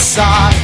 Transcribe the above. side.